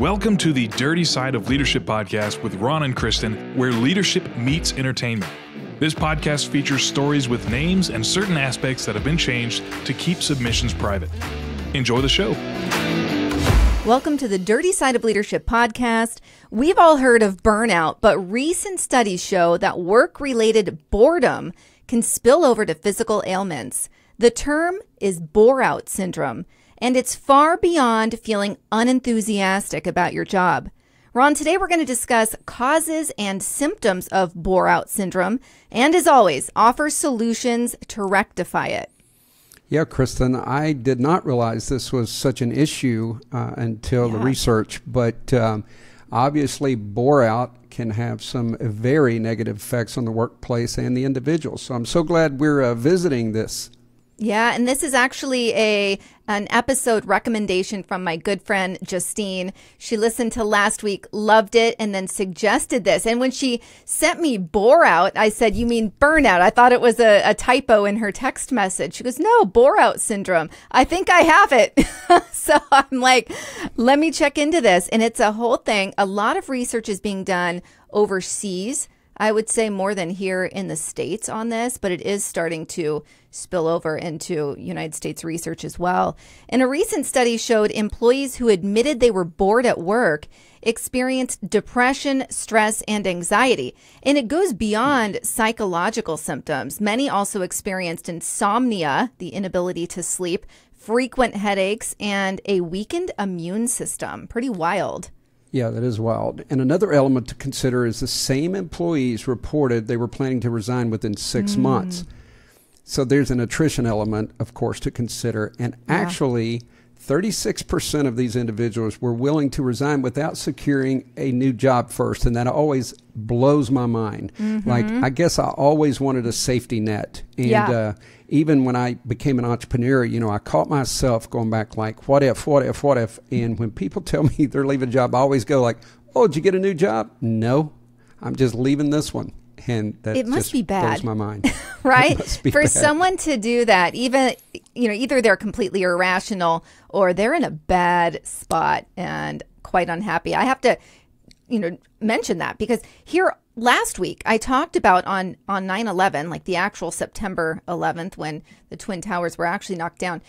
Welcome to the Dirty Side of Leadership podcast with Ron and Kristen, where leadership meets entertainment. This podcast features stories with names and certain aspects that have been changed to keep submissions private. Enjoy the show. Welcome to the Dirty Side of Leadership podcast. We've all heard of burnout, but recent studies show that work-related boredom can spill over to physical ailments. The term is Boreout Syndrome. And it's far beyond feeling unenthusiastic about your job. Ron, today we're going to discuss causes and symptoms of Boreout Syndrome and, as always, offer solutions to rectify it. Yeah, Kristen, I did not realize this was such an issue until the research, but obviously Boreout can have some very negative effects on the workplace and the individual. So I'm so glad we're visiting this. Yeah, and this is actually an episode recommendation from my good friend Justine. She listened to last week, loved it, and then suggested this. And when she sent me Boreout, I said, you mean burnout? I thought it was a typo in her text message. She goes, no, Boreout Syndrome. I think I have it. So I'm like, let me check into this. And it's a whole thing. A lot of research is being done overseas, I would say more than here in the States on this, but it is starting to spill over into United States research as well. And a recent study showed employees who admitted they were bored at work experienced depression, stress, and anxiety. And it goes beyond psychological symptoms. Many also experienced insomnia, the inability to sleep, frequent headaches, and a weakened immune system. Pretty wild. Yeah, that is wild. And another element to consider is the same employees reported they were planning to resign within 6 months. So there's an attrition element, of course, to consider. And actually, 36% of these individuals were willing to resign without securing a new job first. And that always blows my mind. Like, I guess I always wanted a safety net. And even when I became an entrepreneur, you know, I caught myself going back like, what if? And when people tell me they're leaving a job, I always go like, oh, did you get a new job? No, I'm just leaving this one. And that it must be bad. Blows my mind. Right? For someone to do that, even, you know, either they're completely irrational or they're in a bad spot and quite unhappy. I have to, you know, mention that because here last week I talked about on 9/11, like the actual September 11th when the Twin Towers were actually knocked down.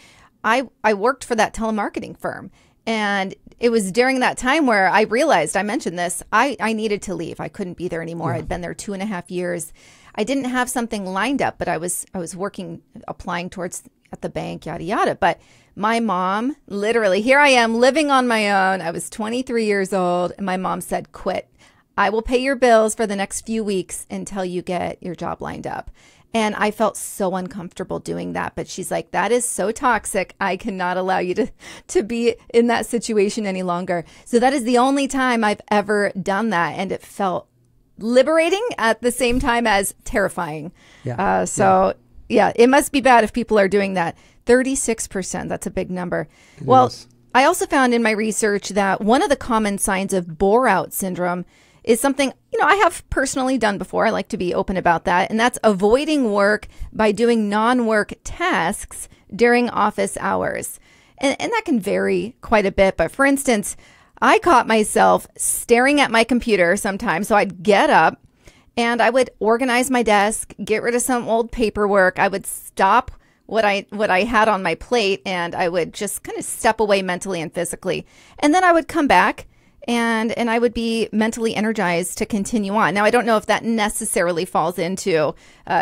I worked for that telemarketing firm. And it was during that time where I realized, I mentioned this, I needed to leave. I couldn't be there anymore. I'd been there 2.5 years. I didn't have something lined up, but I was working, applying towards at the bank, yada, yada. But my mom, literally, here I am living on my own. I was 23 years old. And my mom said, quit. I will pay your bills for the next few weeks until you get your job lined up. And I felt so uncomfortable doing that. But she's like, that is so toxic. I cannot allow you to be in that situation any longer. So that is the only time I've ever done that. And it felt liberating at the same time as terrifying. So it must be bad if people are doing that. 36%, that's a big number. Yes. Well, I also found in my research that one of the common signs of Boreout Syndrome is something, you know, I have personally done before. I like to be open about that. And that's avoiding work by doing non-work tasks during office hours. And that can vary quite a bit. But for instance, I caught myself staring at my computer sometimes. So I'd get up and I would organize my desk, get rid of some old paperwork. I would stop what I had on my plate and I would just kind of step away mentally and physically. And then I would come back and I would be mentally energized to continue on. Now, I don't know if that necessarily falls into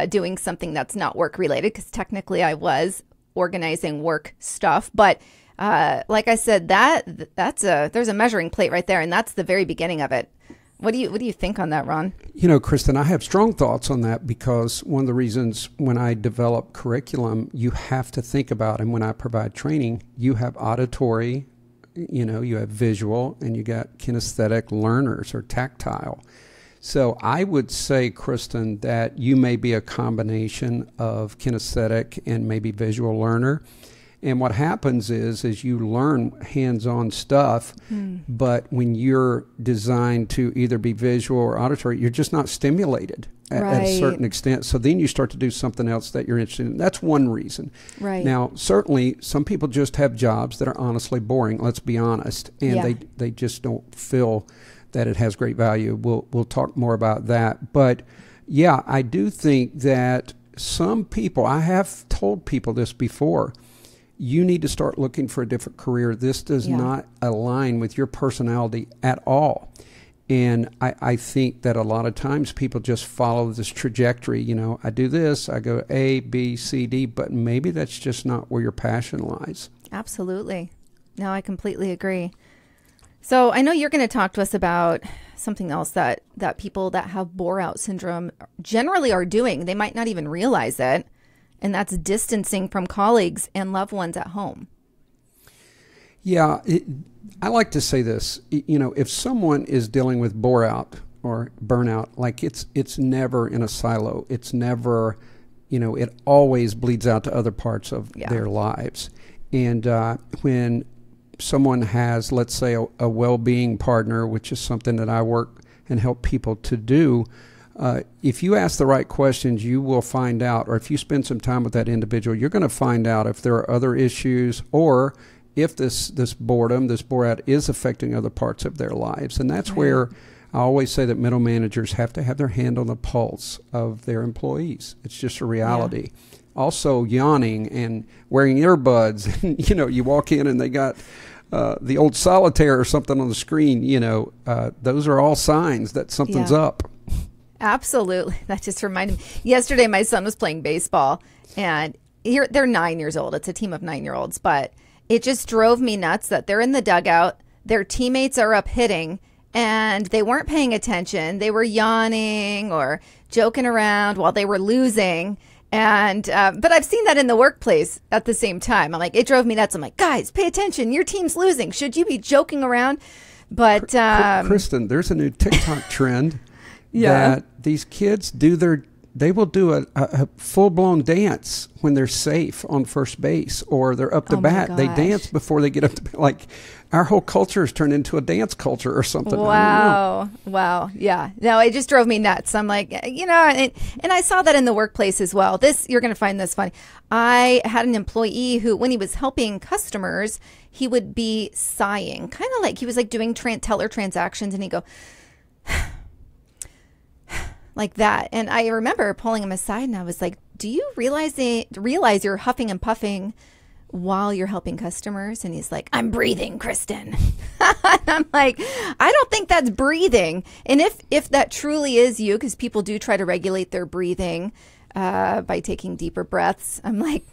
doing something that's not work-related, because technically I was organizing work stuff. But like I said, there's a measuring plate right there, and that's the very beginning of it. What do you think on that, Ron? You know, Kristen, I have strong thoughts on that because one of the reasons when I develop curriculum, you have to think about, and when I provide training, you have auditory, you know, you have visual and you got kinesthetic learners or tactile. So I would say, Kristen, that you may be a combination of kinesthetic and maybe visual learner. And what happens is you learn hands-on stuff, but when you're designed to either be visual or auditory, you're just not stimulated at a certain extent. So then you start to do something else that you're interested in. That's one reason. Right. Now, certainly some people just have jobs that are honestly boring, let's be honest, and they just don't feel that it has great value. We'll talk more about that. But yeah, I do think that some people, I have told people this before, you need to start looking for a different career. This does not align with your personality at all. And I think that a lot of times people just follow this trajectory. You know, I do this, I go A, B, C, D, but maybe that's just not where your passion lies. Absolutely. No, I completely agree. So I know you're going to talk to us about something else that, people that have Boreout syndrome generally are doing. They might not even realize it. And that's distancing from colleagues and loved ones at home. Yeah, I like to say this, you know, if someone is dealing with boreout or burnout, like it's never in a silo. It's never, you know, it always bleeds out to other parts of their lives. And when someone has, let's say, a well-being partner, which is something that I work and help people to do, if you ask the right questions, you will find out, or if you spend some time with that individual, you're going to find out if there are other issues or if this boredom, this boreout is affecting other parts of their lives. And that's where I always say that middle managers have to have their hand on the pulse of their employees. It's just a reality. Yeah. Also yawning and wearing earbuds, and, you know, you walk in and they got the old solitaire or something on the screen, you know, those are all signs that something's up. Absolutely. That just reminded me. Yesterday, my son was playing baseball, and they're 9 years old. It's a team of 9-year-olds, but it just drove me nuts that they're in the dugout, their teammates are up hitting, and they weren't paying attention. They were yawning or joking around while they were losing. And but I've seen that in the workplace at the same time. I'm like, it drove me nuts. I'm like, guys, pay attention. Your team's losing. Should you be joking around? But Kristen, there's a new TikTok trend. That these kids do they will do a full-blown dance when they're safe on first base or they're up to bat. They dance before they get up to bat. Like, our whole culture has turned into a dance culture or something. Wow. Wow. Yeah. No, it just drove me nuts. I'm like, you know, and I saw that in the workplace as well. This, you're going to find this funny. I had an employee who, when he was helping customers, he would be sighing, kind of like he was like doing teller transactions, and he'd go... like that. And I remember pulling him aside and I was like, do you realize you're huffing and puffing while you're helping customers? And he's like, I'm breathing, Kristen. And I'm like, I don't think that's breathing. And if that truly is you, because people do try to regulate their breathing by taking deeper breaths. I'm like,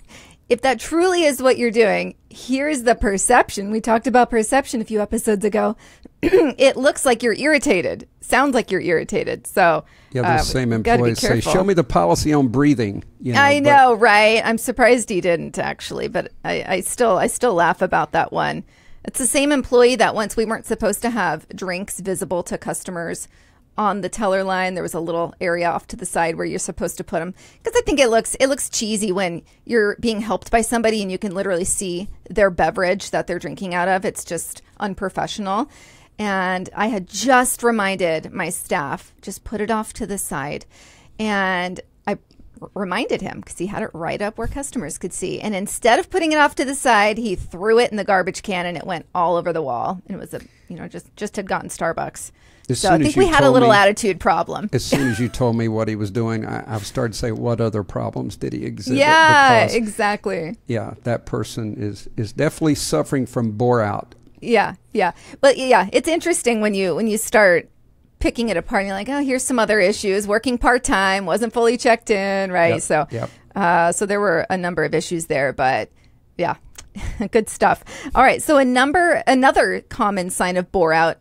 if that truly is what you're doing, here's the perception. We talked about perception a few episodes ago. It looks like you're irritated. Sounds like you're irritated. So yeah, the same employees say, show me the policy on breathing. You know, I know, right? I'm surprised he didn't actually, but I still laugh about that one. It's the same employee that once we weren't supposed to have drinks visible to customers on the teller line. There was a little area off to the side where you're supposed to put them, because I think it looks cheesy when you're being helped by somebody and you can literally see their beverage that they're drinking out of. It's just unprofessional. And I had just reminded my staff, just put it off to the side. And I reminded him because he had it right up where customers could see. And instead of putting it off to the side, he threw it in the garbage can and it went all over the wall. And it was, you know, just had gotten Starbucks. So I think we had a little attitude problem. As soon as you told me what he was doing, I started to say, what other problems did he exhibit? Yeah, because, exactly. Yeah, that person is definitely suffering from boreout. Yeah, yeah. But yeah, it's interesting when you start picking it apart and you're like, oh, here's some other issues. Working part-time, wasn't fully checked in, right? Yep, so, so there were a number of issues there, but yeah, good stuff. All right, so another common sign of boreout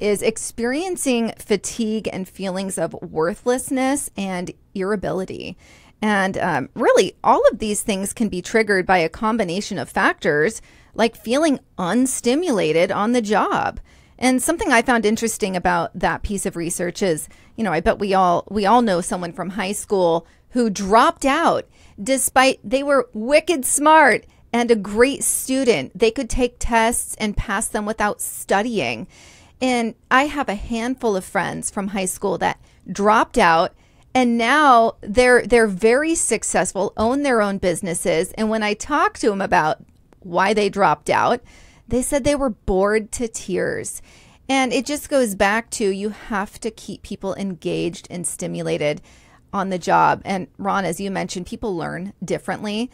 is experiencing fatigue and feelings of worthlessness and irritability. And really, all of these things can be triggered by a combination of factors, like feeling unstimulated on the job. And something I found interesting about that piece of research is, you know, I bet we all know someone from high school who dropped out despite they were wicked smart and a great student. They could take tests and pass them without studying. And I have a handful of friends from high school that dropped out, and now they're very successful, own their own businesses. And when I talked to them about why they dropped out, they said they were bored to tears. And it just goes back to, you have to keep people engaged and stimulated on the job. And Ron, as you mentioned, people learn differently.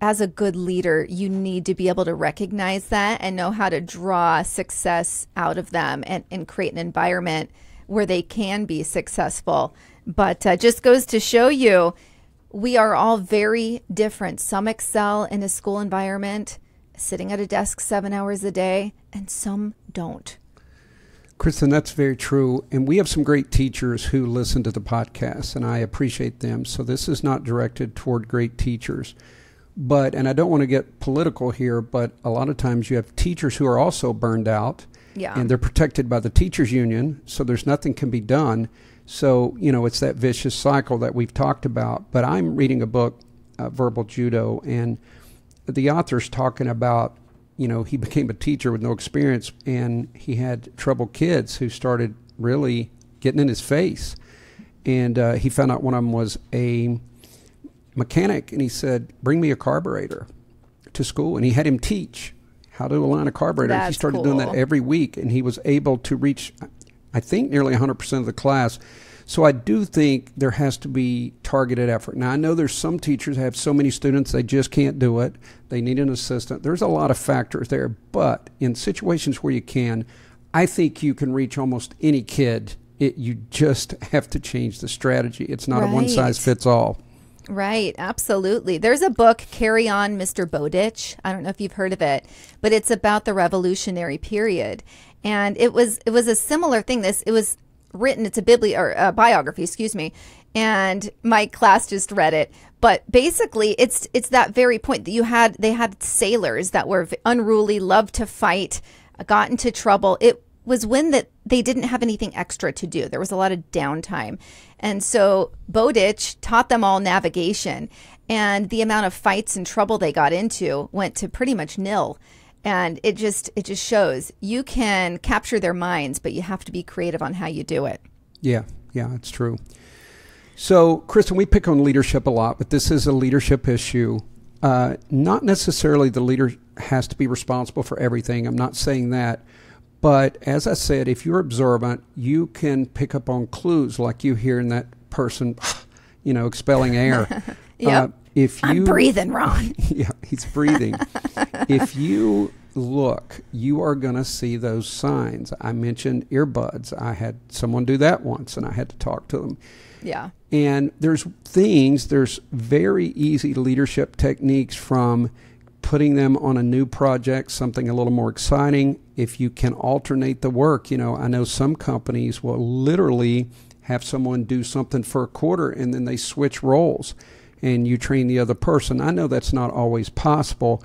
As a good leader, you need to be able to recognize that and know how to draw success out of them and create an environment where they can be successful. But just goes to show you, we are all very different. Some excel in a school environment, sitting at a desk 7 hours a day, and some don't. Kristen, that's very true. And we have some great teachers who listen to the podcast, and I appreciate them. So this is not directed toward great teachers. But, and I don't want to get political here, but a lot of times you have teachers who are also burned out, yeah, and they're protected by the teachers union. So there's nothing can be done. So, you know, it's that vicious cycle that we've talked about. But I'm reading a book, Verbal Judo, and the author's talking about, you know, he became a teacher with no experience, and he had troubled kids who started really getting in his face. And he found out one of them was a mechanic, and he said, bring me a carburetor to school. And he had him teach how to align a carburetor. That's he started cool. doing that every week, and he was able to reach, I think, nearly 100% of the class. So I do think there has to be targeted effort. Now, I know there's some teachers have so many students they just can't do it. They need an assistant. There's a lot of factors there. But in situations where you can, I think you can reach almost any kid. You just have to change the strategy. It's not right. a one-size-fits-all. Right. Absolutely. There's a book, Carry On Mr Bowditch. I don't know if you've heard of it, but it's about the Revolutionary period. And it was a similar thing. It was written, it's a biography, excuse me, and my class just read it. But basically, it's that very point that they had sailors that were unruly, loved to fight, got into trouble. It was when that they didn't have anything extra to do. There was a lot of downtime, and so Bowditch taught them all navigation, and the amount of fights and trouble they got into went to pretty much nil. And it just shows you can capture their minds, but you have to be creative on how you do it. Yeah, it's true. So, Kristen, we pick on leadership a lot, but this is a leadership issue. Not necessarily the leader has to be responsible for everything. I'm not saying that. But as I said, if you're observant, you can pick up on clues like you hearing that person, you know, expelling air. Yep. I'm breathing, Ron. Yeah, he's breathing. If you look, you are going to see those signs. I mentioned earbuds. I had someone do that once, and I had to talk to them. Yeah. And there's very easy leadership techniques, from putting them on a new project, something a little more exciting. If you can alternate the work, you know, I know some companies will literally have someone do something for a quarter, and then they switch roles, and you train the other person. I know that's not always possible,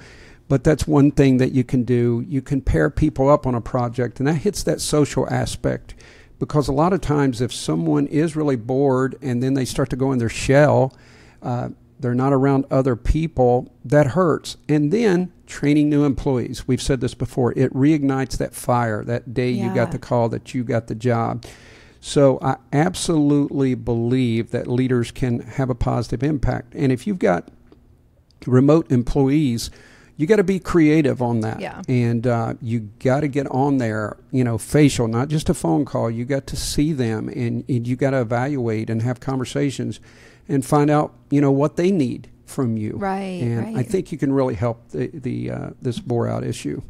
but that's one thing that you can do. You can pair people up on a project, and that hits that social aspect, because a lot of times if someone is really bored and then they start to go in their shell, they're not around other people, that hurts. And then training new employees. We've said this before. It reignites that fire, that day yeah. you got the call that you got the job. So I absolutely believe that leaders can have a positive impact. And if you've got remote employees, you got to be creative on that. Yeah. And you got to get on there, you know, facial, not just a phone call. You got to see them, and you got to evaluate and have conversations and find out, you know, what they need from you. Right. And right. I think you can really help this bore-out issue.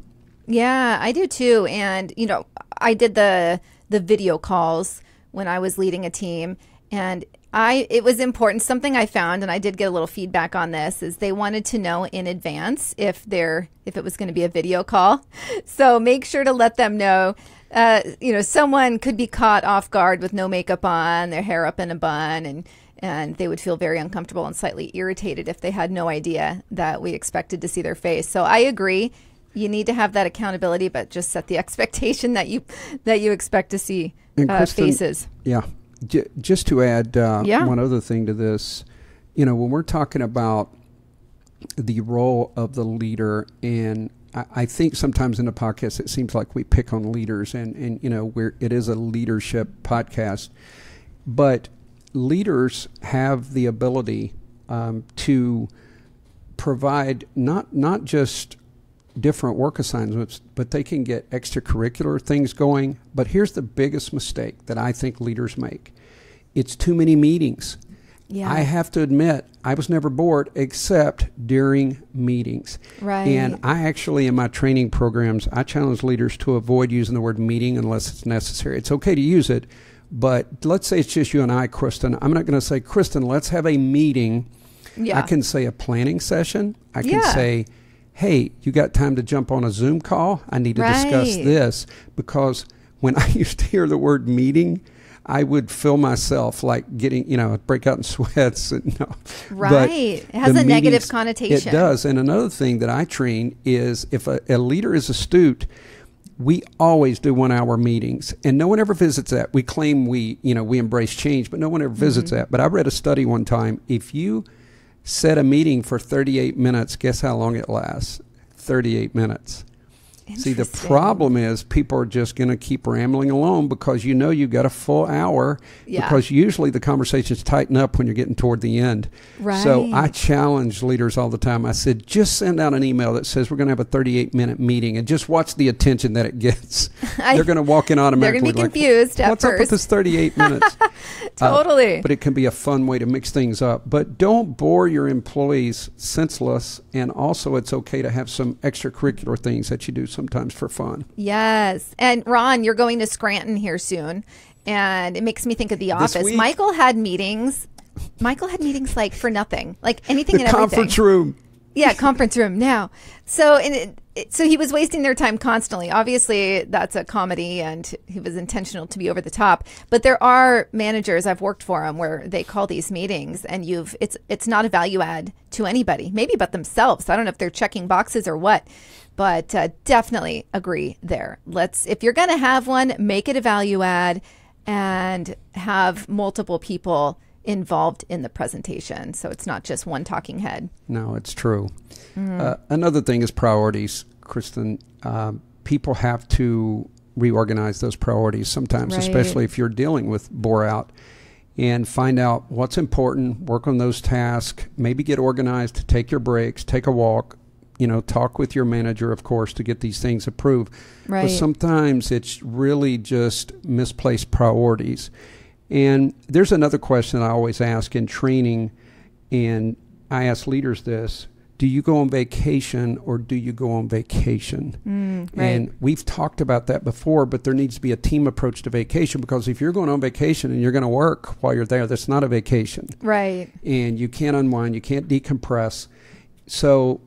Yeah, I do too. And, you know, I did the video calls when I was leading a team, and it was important. Something I found, and I did get a little feedback on this, is they wanted to know in advance if it was going to be a video call. So make sure to let them know, you know, someone could be caught off guard with no makeup on, their hair up in a bun, and they would feel very uncomfortable and slightly irritated if they had no idea that we expected to see their face. So I agree. You need to have that accountability, but just set the expectation that you expect to see Kristen, faces. Yeah. Just to add one other thing to this, you know, when we're talking about the role of the leader. And I think sometimes in the podcast, it seems like we pick on leaders, and you know, it is a leadership podcast, but leaders have the ability to provide not just different work assignments, but they can get extracurricular things going. But here's the biggest mistake that I think leaders make. It's too many meetings. Yeah. I have to admit, I was never bored except during meetings. Right. And I actually, in my training programs, I challenge leaders to avoid using the word meeting unless it's necessary. It's okay to use it, but let's say it's just you and I, Kristen. I'm not going to say, Kristen, let's have a meeting. Yeah. I can say a planning session. I can say, hey, you got time to jump on a Zoom call? I need to discuss this. Because when I used to hear the word meeting, I would feel myself like getting, you know, break out in sweats. And, But it has a negative connotation. It does. And another thing that I train is if a leader is astute, we always do 1 hour meetings, and no one ever visits that. We claim we embrace change, but no one ever visits that. But I read a study one time. If you set a meeting for 38 minutes, guess how long it lasts? 38 minutes. See, the problem is people are just going to keep rambling along because you know you've got a full hour, because usually the conversations tighten up when you're getting toward the end. Right. So I challenge leaders all the time. I said, just send out an email that says we're going to have a 38-minute meeting and just watch the attention that it gets. They're going to walk in automatically. They're going to be confused at first. What's up with this 38 minutes? Totally. But it can be a fun way to mix things up. But don't bore your employees senseless, and also it's okay to have some extracurricular things that you do sometimes for fun. Yes. And Ron, you're going to Scranton here soon, and it makes me think of The Office. Michael had meetings like for nothing, like anything and everything. Conference room now. So so he was wasting their time constantly. Obviously, that's a comedy, and he was intentional to be over the top. But there are managers, I've worked for them, where they call these meetings, and it's not a value add to anybody, maybe but themselves. I don't know if they're checking boxes or what. But definitely agree there. If you're going to have one, make it a value add and have multiple people involved in the presentation. So it's not just one talking head. No, it's true. Another thing is priorities, Kristen. People have to reorganize those priorities sometimes, especially if you're dealing with Boreout, and find out what's important, work on those tasks, maybe get organized, take your breaks, take a walk, talk with your manager, of course, to get these things approved. Right. But sometimes it's really just misplaced priorities. And there's another question I always ask in training, and I ask leaders this: do you go on vacation or do you go on vacation? And we've talked about that before, but there needs to be a team approach to vacation, because if you're going on vacation and you're going to work while you're there, that's not a vacation. Right. And you can't unwind, you can't decompress. So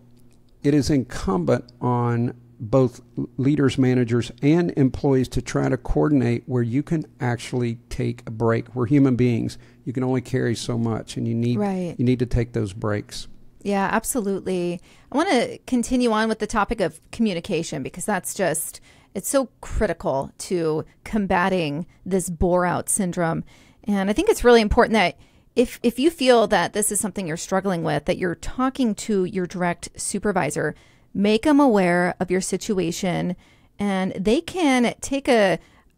it is incumbent on both leaders, managers, and employees to try to coordinate where you can actually take a break. We're human beings. You can only carry so much, and you need to take those breaks. Yeah, absolutely. I want to continue on with the topic of communication, because that's just, it's so critical to combating this Boreout syndrome. And I think it's really important that if you feel that this is something you're struggling with, that you're talking to your direct supervisor, make them aware of your situation, and they can take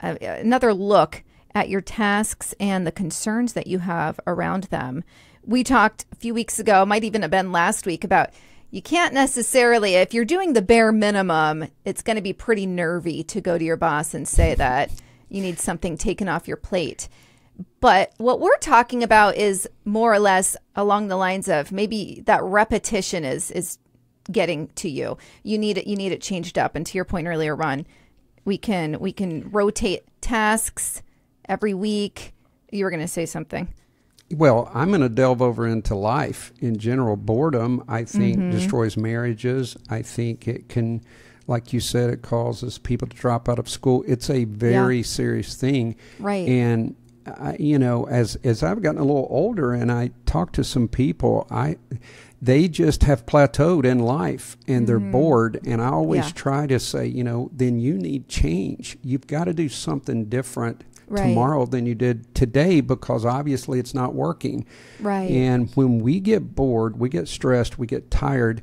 another look at your tasks and the concerns that you have around them. We talked a few weeks ago, might even have been last week, about you can't necessarily, if you're doing the bare minimum, it's going to be pretty nervy to go to your boss and say that you need something taken off your plate. But what we're talking about is more or less along the lines of maybe that repetition is getting to you. You need it changed up. And to your point earlier, Ron, we can rotate tasks every week. You were going to say something. Well, I'm going to delve over into life in general. Boredom, I think, destroys marriages. I think it can, like you said, it causes people to drop out of school. It's a very serious thing. Right. And as I've gotten a little older and I talk to some people, they just have plateaued in life and they're bored. And I always try to say, then you need change. You've got to do something different. tomorrow than you did today, because obviously it's not working. Right. And when we get bored, we get stressed, we get tired,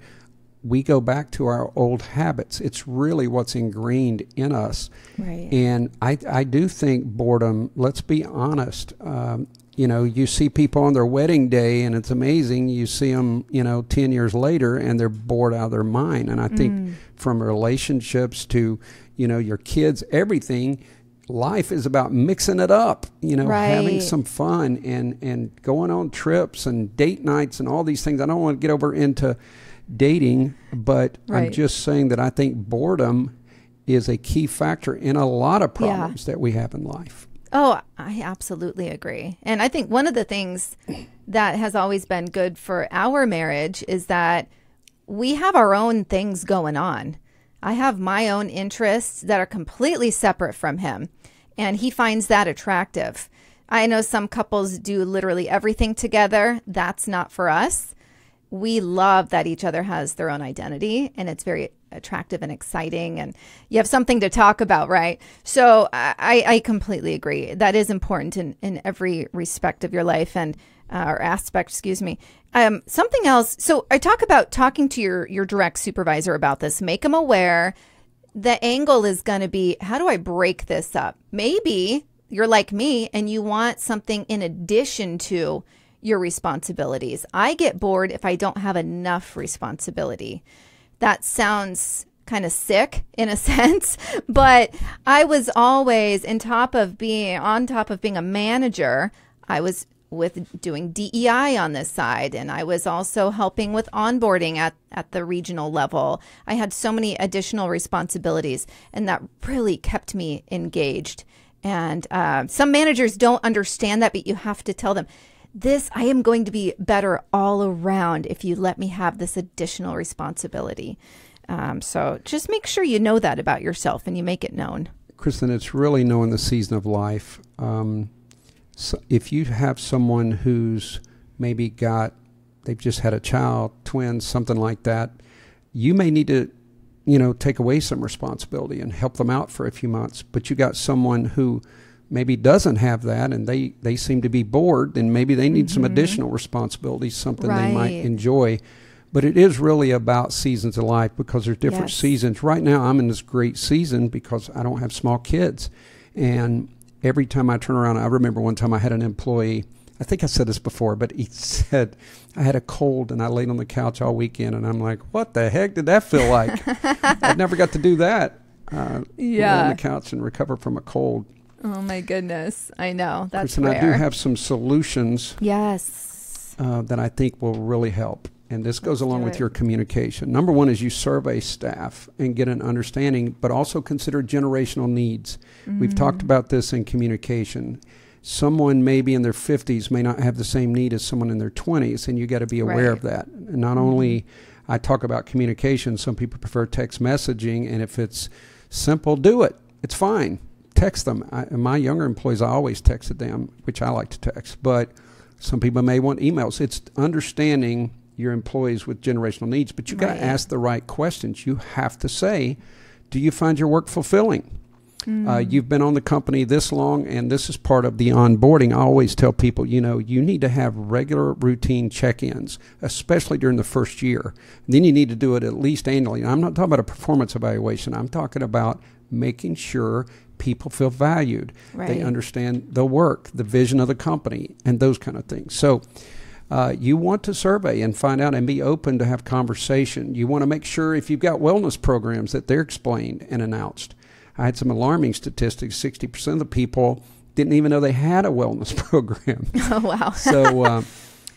we go back to our old habits. It's really what's ingrained in us. Right. And I do think boredom, let's be honest, you know, you see people on their wedding day and it's amazing. You see them, you know, 10 years later and they're bored out of their mind. And I think from relationships to, you know, your kids, everything, life is about mixing it up, you know, having some fun and going on trips and date nights and all these things. I don't want to get over into dating, but I'm just saying that I think boredom is a key factor in a lot of problems that we have in life. Oh, I absolutely agree. And I think one of the things that has always been good for our marriage is that we have our own things going on. I have my own interests that are completely separate from him, and he finds that attractive. I know some couples do literally everything together. That's not for us. We love that each other has their own identity, and it's very attractive and exciting, and you have something to talk about, right? So I completely agree. That is important in every respect of your life and or aspect, excuse me. Something else. So I talk about talking to your direct supervisor about this. Make them aware. The angle is going to be, how do I break this up? Maybe you're like me and you want something in addition to your responsibilities. I get bored if I don't have enough responsibility. That sounds kind of sick in a sense, but I was always on top of being a manager. I was doing DEI on this side, and I was also helping with onboarding at the regional level. I had so many additional responsibilities, and that really kept me engaged. And some managers don't understand that, but you have to tell them, this, I am going to be better all around if you let me have this additional responsibility. So just make sure you know that about yourself and you make it known. Kristen, it's really knowing the season of life. So if you have someone who's maybe they've just had a child, twins, something like that, you may need to, you know, take away some responsibility and help them out for a few months. But you got someone who maybe doesn't have that, and they seem to be bored, and maybe they need some additional responsibilities, something they might enjoy. But it is really about seasons of life, because there's different seasons. Right now, I'm in this great season because I don't have small kids. And every time I turn around, I remember one time I had an employee, I think I said this before, but he said, I had a cold and I laid on the couch all weekend. And I'm like, what the heck did that feel like? I never got to do that. Lay on the couch and recover from a cold. Oh my goodness. I know. That's rare. I do have some solutions. Yes. That I think will really help. And this goes along with your communication. Number one is you survey staff and get an understanding, but also consider generational needs. We've talked about this in communication. Someone maybe in their 50s may not have the same need as someone in their 20s, and you got to be aware of that. And not only I talk about communication, some people prefer text messaging, and if it's simple, do it. It's fine. Text them. My younger employees, I always texted them, which I like to text, but some people may want emails. It's understanding your employees with generational needs, but you got to ask the right questions. You have to say, do you find your work fulfilling? You've been on the company this long, and this is part of the onboarding. I always tell people, you know, you need to have regular routine check-ins, especially during the first year. And then you need to do it at least annually. And I'm not talking about a performance evaluation. I'm talking about making sure people feel valued. They understand the work, the vision of the company, and those kind of things. So you want to survey and find out and be open to have conversation. You want to make sure if you've got wellness programs that they're explained and announced. I had some alarming statistics. 60% of the people didn't even know they had a wellness program. Oh, wow. So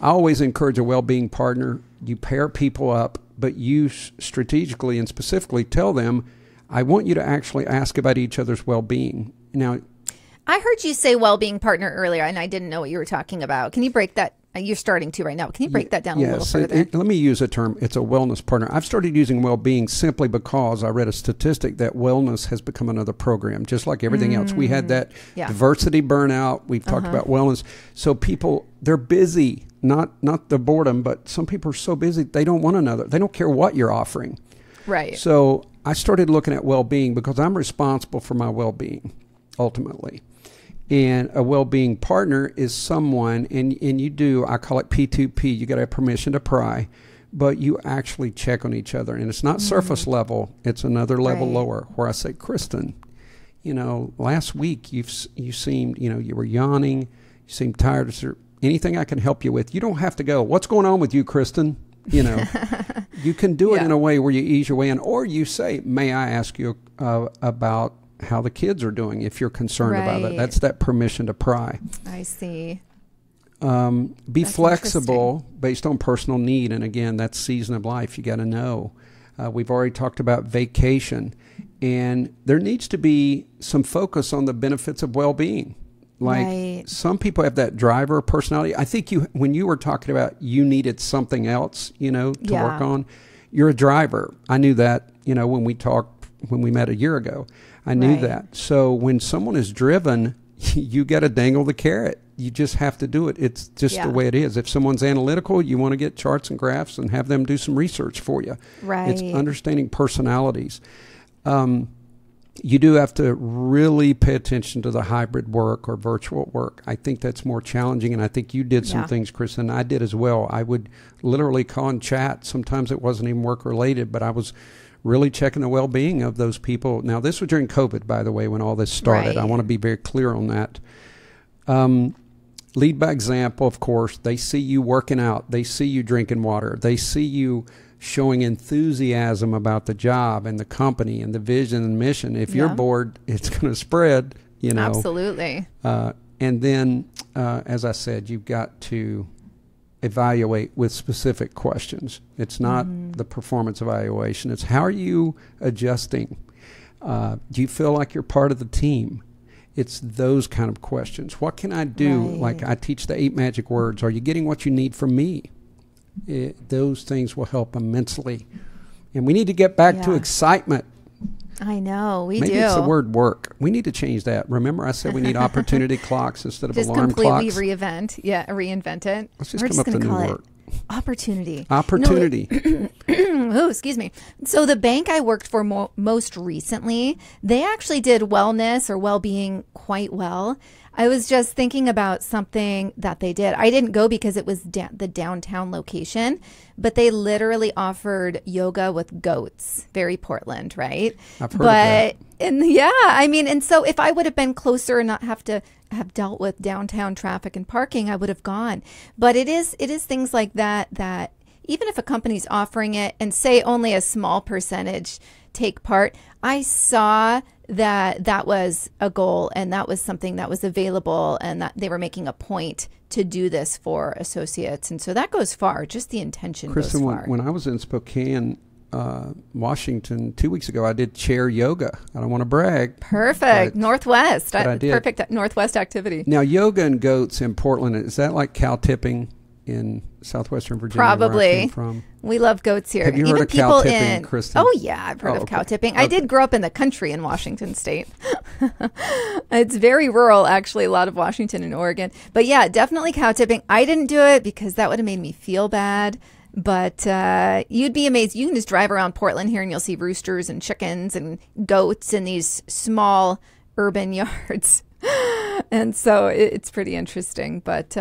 I always encourage a well-being partner. You pair people up, but you strategically and specifically tell them, I want you to actually ask about each other's well-being. Now, I heard you say well-being partner earlier, and I didn't know what you were talking about. Can you break that? You're starting to right now. Can you break that down a little further? Let me use a term. It's a wellness partner. I've started using well-being simply because I read a statistic that wellness has become another program, just like everything else. We had that diversity burnout. We've talked about wellness. So people, they're busy, not the boredom, but some people are so busy, they don't want another. They don't care what you're offering. Right. So I started looking at well-being because I'm responsible for my well-being, ultimately. And a well-being partner is someone, and you do, I call it P2P, you got to have permission to pry, but you actually check on each other. And it's not surface level, it's another level lower, where I say, Kristen, you know, last week you seemed, you know, you were yawning, you seemed tired. Is there anything I can help you with? You don't have to go, what's going on with you, Kristen? You know, you can do it in a way where you ease your way in, or you say, may I ask you about how the kids are doing if you're concerned about it. That's that permission to pry. I see. Be flexible based on personal need. And again, that's season of life. You got to know. We've already talked about vacation. And there needs to be some focus on the benefits of well-being. Like some people have that driver personality. I think you, when you were talking about you needed something else, you know, to work on, you're a driver. I knew that, you know, when we talked, when we met a year ago, I knew that. So when someone is driven, you got to dangle the carrot. You just have to do it. It's just the way it is. If someone's analytical, you want to get charts and graphs and have them do some research for you. It's understanding personalities. You do have to really pay attention to the hybrid work or virtual work. I think that's more challenging, and I think you did some things, Chris, and I did as well. I would literally call and chat. Sometimes it wasn't even work-related, but I was really checking the well-being of those people. Now, this was during COVID, by the way, when all this started. I want to be very clear on that. Lead by example, of course. They see you working out. They see you drinking water. They see you showing enthusiasm about the job and the company and the vision and mission. If you're bored, it's going to spread, you know. Absolutely. And then, as I said, you've got to evaluate with specific questions. It's not the performance evaluation. It's how are you adjusting? Do you feel like you're part of the team? It's those kind of questions. What can I do? Like I teach the 8 magic words. Are you getting what you need from me? Those things will help immensely. And we need to get back to excitement. I know, we Maybe it's the word work. We need to change that. Remember I said we need opportunity clocks instead of alarm clocks. Just completely reinvent it. Let's just come up with a new word. Opportunity. Opportunity. No, oh, excuse me. So the bank I worked for most recently, they actually did wellness or well-being quite well. I was just thinking about something that they did. I didn't go because it was the downtown location, but they literally offered yoga with goats. Very Portland, right? I've heard of that. And yeah, I mean, and so if I would have been closer and not have to have dealt with downtown traffic and parking, I would have gone. But it is things like that that even if a company's offering it and say only a small percentage take part, I saw that was a goal and that was something that was available and that they were making a point to do this for associates. And so that goes far, just the intention goes far. Kristen, when I was in Spokane, Washington 2 weeks ago, I did chair yoga. I don't want to brag. Perfect. Northwest. I did. Perfect Northwest activity. Now, yoga and goats in Portland, is that like cow tipping in southwestern Virginia? Probably. Where I came from? We love goats here. Have you heard of cow tipping, Kristen? Oh, yeah. I've heard of cow tipping. I did grow up in the country in Washington state. It's very rural, actually, a lot of Washington and Oregon. But yeah, definitely cow tipping. I didn't do it because that would have made me feel bad. But you'd be amazed. You can just drive around Portland here and you'll see roosters and chickens and goats in these small urban yards. And so it's pretty interesting. But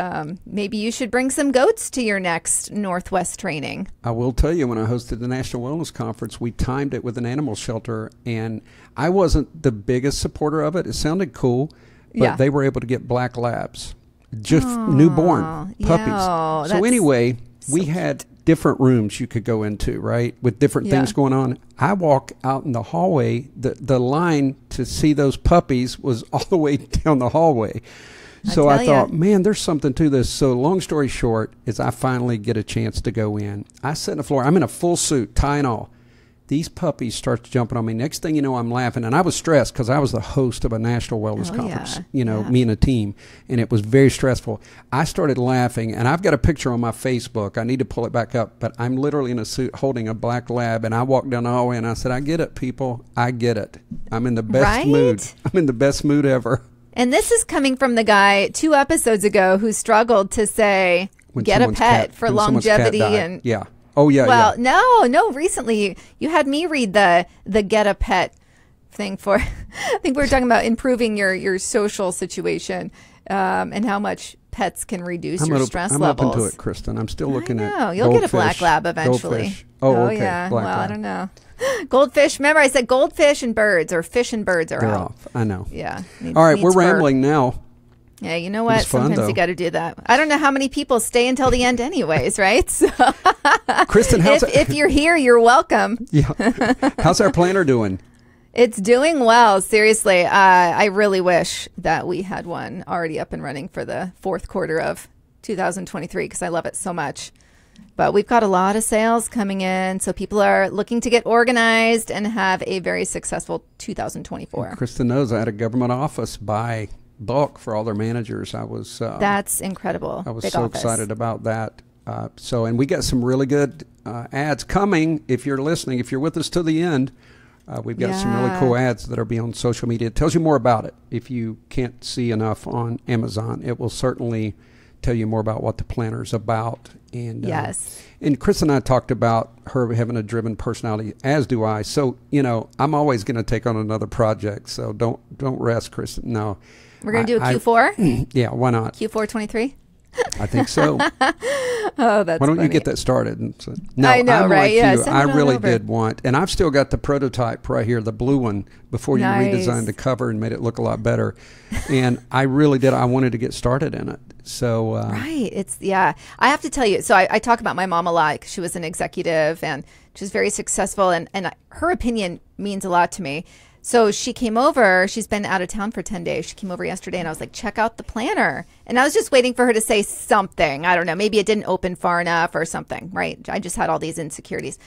maybe you should bring some goats to your next Northwest training. I will tell you, when I hosted the National Wellness Conference, we timed it with an animal shelter. And I wasn't the biggest supporter of it. It sounded cool, but they were able to get black labs, just newborn puppies. Yeah, so anyway, we had different rooms you could go into, right, with different things going on. I walk out in the hallway. The line to see those puppies was all the way down the hallway. So I thought, man, there's something to this. So long story short is I finally get a chance to go in. I sit on the floor. I'm in a full suit, tie and all. These puppies start jumping on me. Next thing you know, I'm laughing. And I was stressed because I was the host of a national wellness conference, you know, me and a team. And it was very stressful. I started laughing. And I've got a picture on my Facebook. I need to pull it back up. But I'm literally in a suit holding a black lab. And I walked down the hallway and I said, I get it, people. I get it. I'm in the best mood. I'm in the best mood ever. And this is coming from the guy 2 episodes ago who struggled to say, get a pet for longevity. And Oh, yeah. Well, no, recently you had me read the get a pet thing for, I think we were talking about improving your social situation and how much pets can reduce your stress levels. I'm open to it, Kristen. I'm still looking at goldfish. You'll get a black lab eventually. Goldfish. Oh, okay. Yeah. Black lab. I don't know. Goldfish. Remember, I said goldfish and birds, or fish and birds are off. I know. Yeah. All right, we're rambling now. Yeah, you know what? Sometimes you got to do that. I don't know how many people stay until the end anyways, right? So Kristen, if you're here, you're welcome. Yeah. How's our planner doing? It's doing well. Seriously, I really wish that we had one already up and running for the fourth quarter of 2023 because I love it so much. But we've got a lot of sales coming in, so people are looking to get organized and have a very successful 2024. And Kristen knows I had a government office by bulk for all their managers. I was that's incredible. I was so excited about that. And we got some really good ads coming. If you're listening, if you're with us to the end, we've got some really cool ads that'll be on social media. It tells you more about it. If you can't see enough on Amazon, it will certainly tell you more about what the planner's about. And and Chris and I talked about her having a driven personality, as do I. So, you know, I'm always going to take on another project. So don't rest, Chris. No. We're going to do a Q4? Yeah, why not? Q4 23? I think so. Oh, that's Why don't funny. You get that started? So, no, I know, I'm right? Like you. I really did want, and I've still got the prototype right here, the blue one, before you redesigned the cover and made it look a lot better. And I really did. I wanted to get started in it. So right, it's I have to tell you. So I talk about my mom a lot because she was an executive and she was very successful, and her opinion means a lot to me. So she came over, she's been out of town for 10 days. She came over yesterday and I was like, check out the planner. And I was just waiting for her to say something. I don't know, maybe it didn't open far enough or something, right? I just had all these insecurities.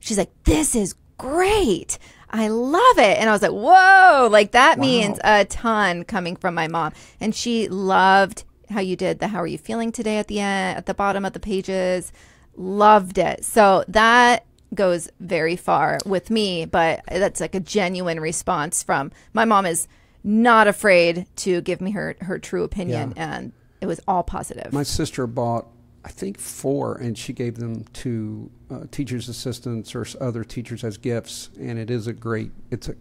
She's like, this is great. I love it. And I was like, whoa, like that means a ton coming from my mom. And she loved how you did the how are you feeling today at the end, at the bottom of the pages. Loved it. So that goes very far with me, but that's like a genuine response from my mom. Is not afraid to give me her true opinion, and it was all positive. My sister bought, I think, 4, and she gave them to teachers' assistants or other teachers as gifts, and it is a great, it's a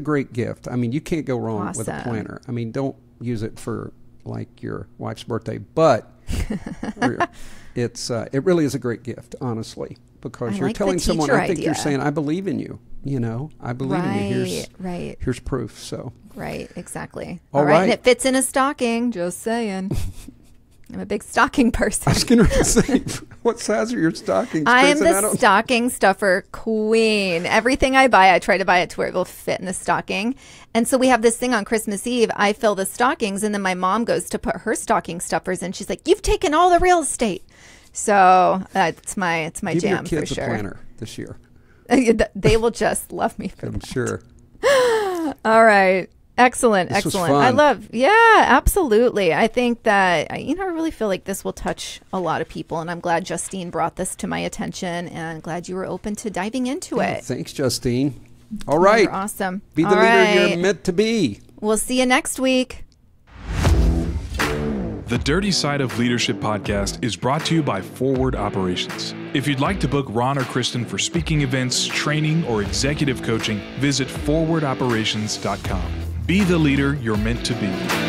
great gift. I mean, you can't go wrong with a planner. I mean, don't use it for like your wife's birthday, but it really is a great gift, honestly, because you're telling someone, I think you're saying, I believe in you, you know, I believe in you. Here's proof. So exactly. All right. And it fits in a stocking, just saying. I'm a big stocking person. I was going to say, what size are your stockings? I am the stocking stuffer queen. Everything I buy, I try to buy it to where it will fit in the stocking. And so we have this thing on Christmas Eve. I fill the stockings, and then my mom goes to put her stocking stuffers in. She's like, you've taken all the real estate. So it's my jam for sure. Give your kids a planner this year. They will just love me for that. I'm sure. All right. Excellent. I love, absolutely. I think that, you know, I really feel like this will touch a lot of people, and I'm glad Justine brought this to my attention, and glad you were open to diving into it. Thanks, Justine. All right. You're awesome. Be the leader you're meant to be. We'll see you next week. The Dirty Side of Leadership podcast is brought to you by Forward Operations. If you'd like to book Ron or Kristen for speaking events, training, or executive coaching, visit forwardoperations.com. Be the leader you're meant to be.